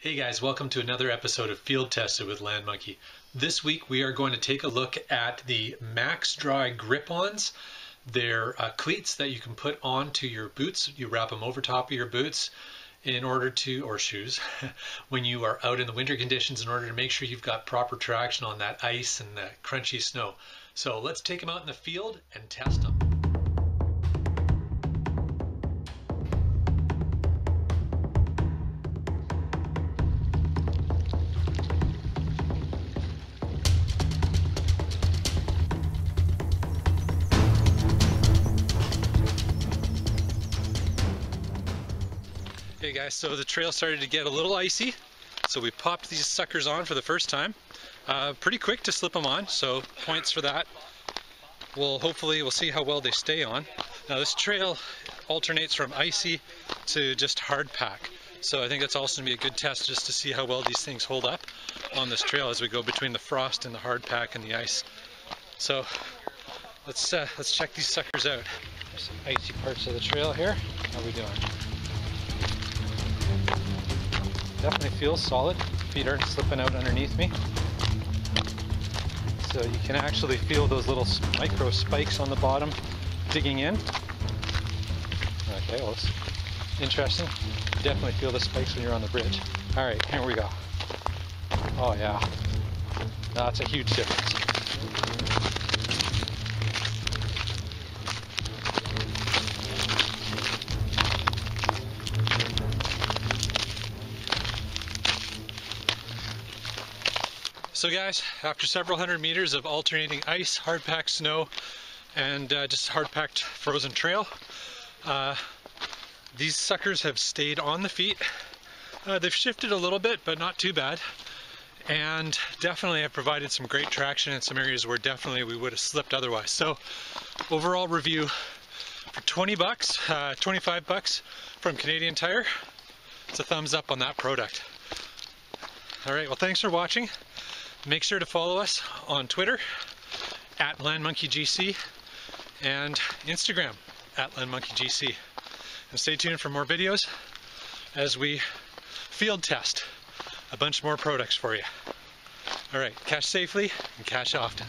Hey guys, welcome to another episode of Field Tested with LandMonkey. This week we are going to take a look at the MaxxDry GripOns. They're cleats that you can put onto your boots. You wrap them over top of your boots in order to, or shoes, when you are out in the winter conditions in order to make sure you've got proper traction on that ice and that crunchy snow. So let's take them out in the field and test them. Hey guys, so the trail started to get a little icy, so we popped these suckers on for the first time. Pretty quick to slip them on, so points for that. We'll see how well they stay on. Now this trail alternates from icy to just hard pack, so I think that's also going to be a good test just to see how well these things hold up on this trail as we go between the frost and the hard pack and the ice. So let's check these suckers out. There's some icy parts of the trail here. How are we doing? Definitely feels solid. Feet aren't slipping out underneath me. So you can actually feel those little micro spikes on the bottom digging in. Okay, well, it's interesting. You definitely feel the spikes when you're on the bridge. All right, here we go. Oh yeah, that's a huge difference. So guys, after several hundred meters of alternating ice, hard-packed snow, and just hard-packed frozen trail, these suckers have stayed on the feet. They've shifted a little bit, but not too bad. And definitely have provided some great traction in some areas where definitely we would have slipped otherwise. So overall review, for 20 bucks, 25 bucks from Canadian Tire, it's a thumbs up on that product. All right, well thanks for watching. Make sure to follow us on Twitter at LandMonkeyGC and Instagram at LandMonkeyGC. And stay tuned for more videos as we field test a bunch more products for you. All right, cash safely and cash often.